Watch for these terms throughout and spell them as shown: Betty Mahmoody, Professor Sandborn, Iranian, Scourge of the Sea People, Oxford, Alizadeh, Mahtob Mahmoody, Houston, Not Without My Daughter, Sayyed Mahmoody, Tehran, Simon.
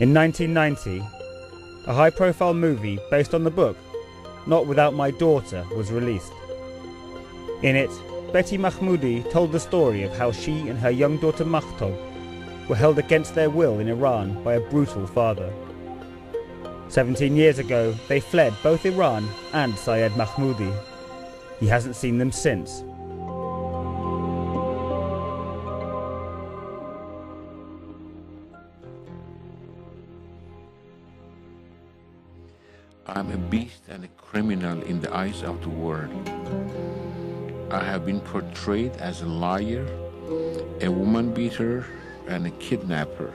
In 1990, a high-profile movie based on the book, Not Without My Daughter, was released. In it, Betty Mahmoody told the story of how she and her young daughter Mahtob were held against their will in Iran by a brutal father. 17 years ago, they fled both Iran and Sayyed Mahmoody. He hasn't seen them since. I'm a beast and a criminal in the eyes of the world. I have been portrayed as a liar, a woman beater, and a kidnapper.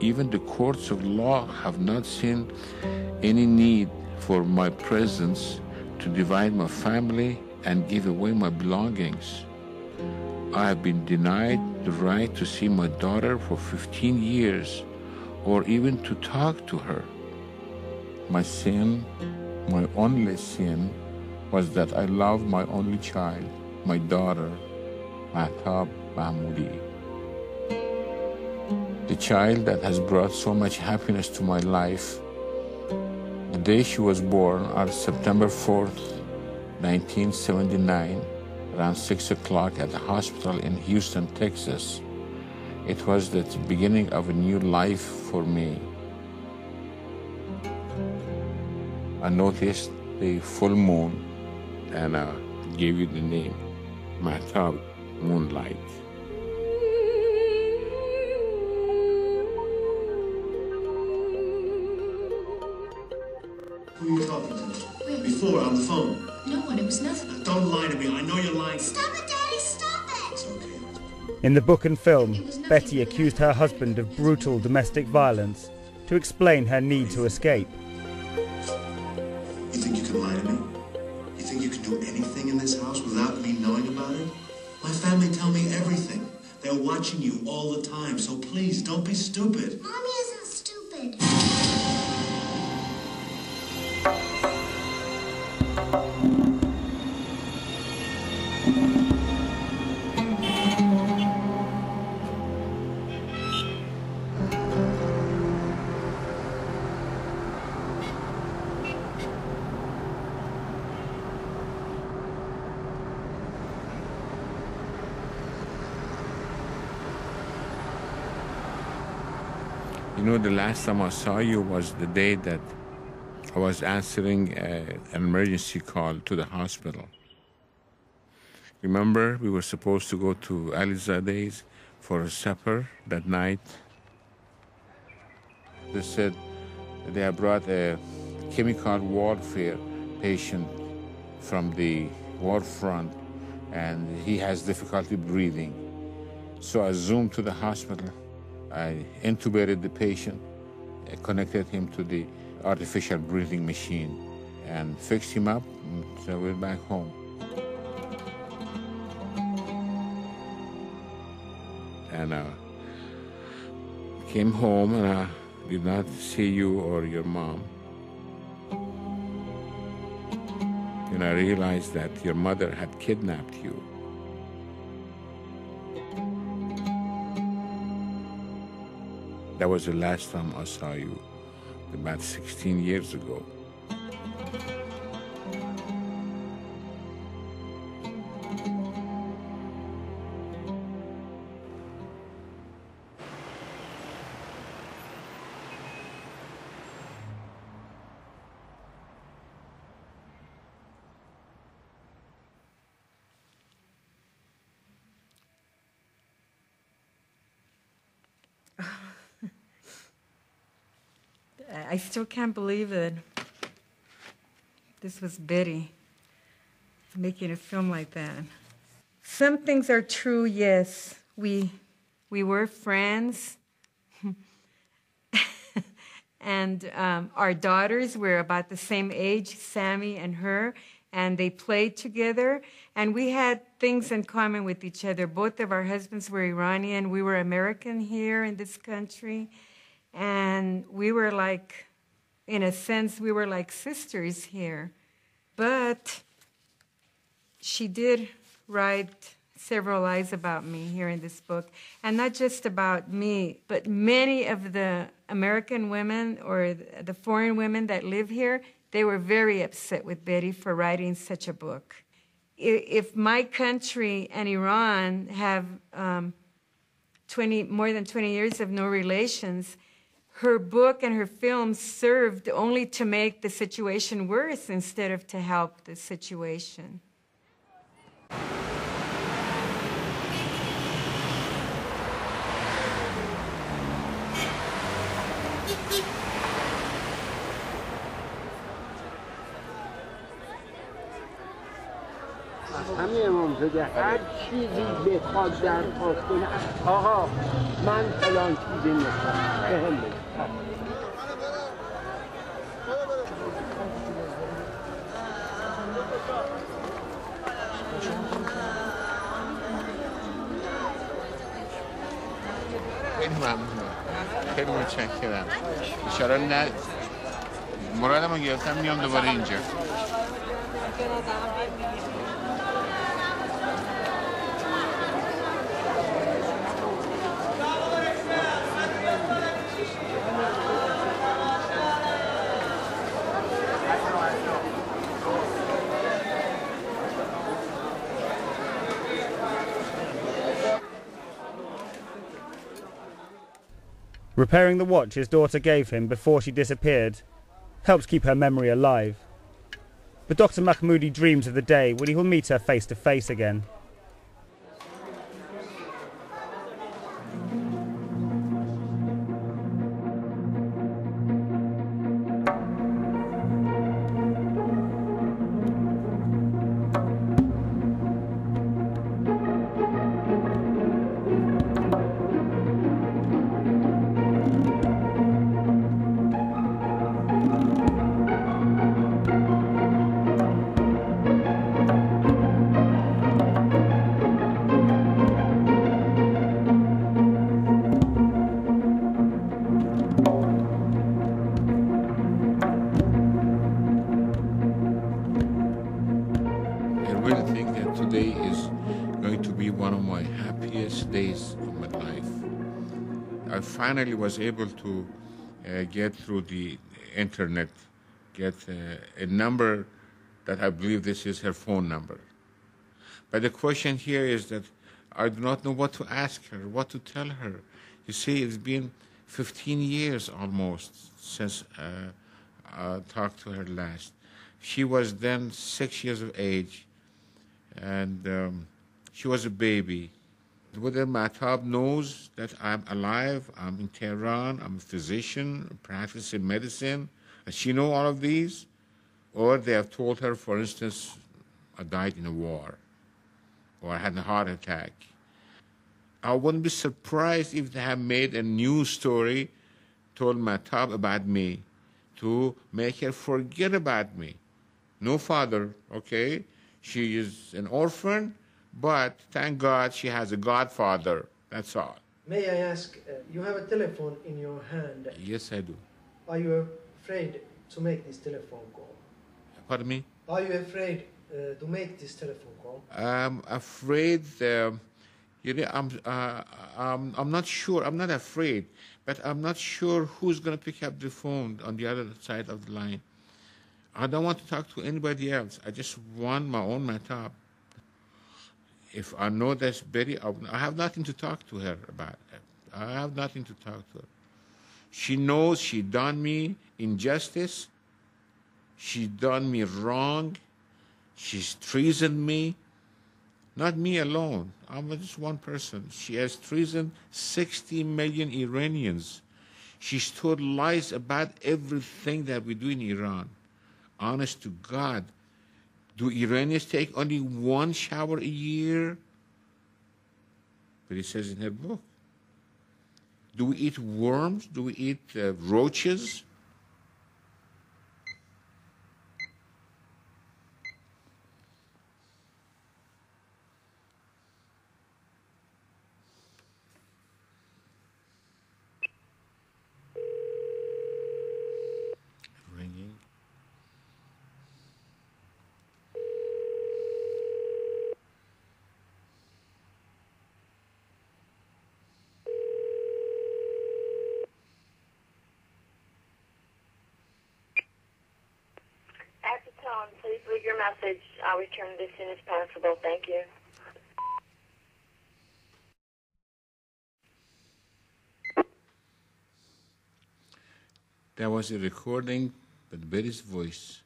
Even the courts of law have not seen any need for my presence to divide my family and give away my belongings. I have been denied the right to see my daughter for 15 years or even to talk to her. My sin, my only sin, was that I loved my only child, my daughter, Mahtob Mahmoody. The child that has brought so much happiness to my life. The day she was born on September 4th, 1979, around 6 o'clock at the hospital in Houston, Texas. It was the beginning of a new life for me. I noticed the full moon and I gave it the name, Mahtob Moonlight. Who were you talking to? Wait. Before, on the phone. No one, it was nothing. Now, don't lie to me, I know you're lying. Stop it, Daddy, stop it! It's okay. In the book and film, Betty accused her husband of brutal domestic violence to explain her need to escape. You think you can lie to me? You think you can do anything in this house without me knowing about it? My family tell me everything. They're watching you all the time, so please don't be stupid. Mommy isn't stupid. You know, the last time I saw you was the day that I was answering an emergency call to the hospital. Remember, we were supposed to go to Alizadeh's for a supper that night. They said they had brought a chemical warfare patient from the war front, and he has difficulty breathing. So I zoomed to the hospital. I intubated the patient, connected him to the artificial breathing machine, and fixed him up, so we're back home. And I came home, and I did not see you or your mom. And I realized that your mother had kidnapped you. That was the last time I saw you, about 16 years ago. I still can't believe it. This was Betty making a film like that. Some things are true, yes. We were friends. And our daughters were about the same age, Sammy and her, and they played together. And we had things in common with each other. Both of our husbands were Iranian. We were American here in this country. And we were like, in a sense, we were like sisters here. But she did write several lies about me here in this book, and not just about me, but many of the American women or the foreign women that live here, they were very upset with Betty for writing such a book. If my country and Iran have more than 20 years of no relations, her book and her film served only to make the situation worse instead of to help the situation. همه امام زده هر چیزی بخواد درخواست کنه آقا من فلان چیزی میخوام بهم بگید خیلی ممنونم خیلی متشکرم اشاره نه مرادمو گرفتم میام دوباره اینجا Repairing the watch his daughter gave him before she disappeared helps keep her memory alive. But Dr. Mahmoody dreams of the day when he will meet her face to face again. Finally, was able to get through the internet, get a number that I believe this is her phone number. But the question here is that I do not know what to ask her, what to tell her. You see, it's been 15 years almost since I talked to her last. She was then 6 years of age, and she was a baby. Whether Mahtob knows that I'm alive, I'm in Tehran, I'm a physician, practicing medicine, does she know all of these? Or they have told her, for instance, I died in a war, or I had a heart attack. I wouldn't be surprised if they have made a news story, told Mahtob about me, to make her forget about me. No father, okay? She is an orphan. But thank God she has a godfather, that's all. May I ask, you have a telephone in your hand? Yes, I do. Are you afraid to make this telephone call? Pardon me? Are you afraid to make this telephone call? I'm afraid, you know, I'm not sure, I'm not afraid, but I'm not sure who's going to pick up the phone on the other side of the line. I don't want to talk to anybody else. I just want my own Mahtob. If I know that's Betty, I have nothing to talk to her about. I have nothing to talk to her. She knows she done me injustice. She done me wrong. She's treasoned me. Not me alone. I'm just one person. She has treasoned 60 million Iranians. She's told lies about everything that we do in Iran. Honest to God. Do Iranians take only one shower a year? But it says in her book. Do we eat worms? Do we eat roaches? message. I'll return it as soon as possible. Thank you. That was a recording with Betty's voice.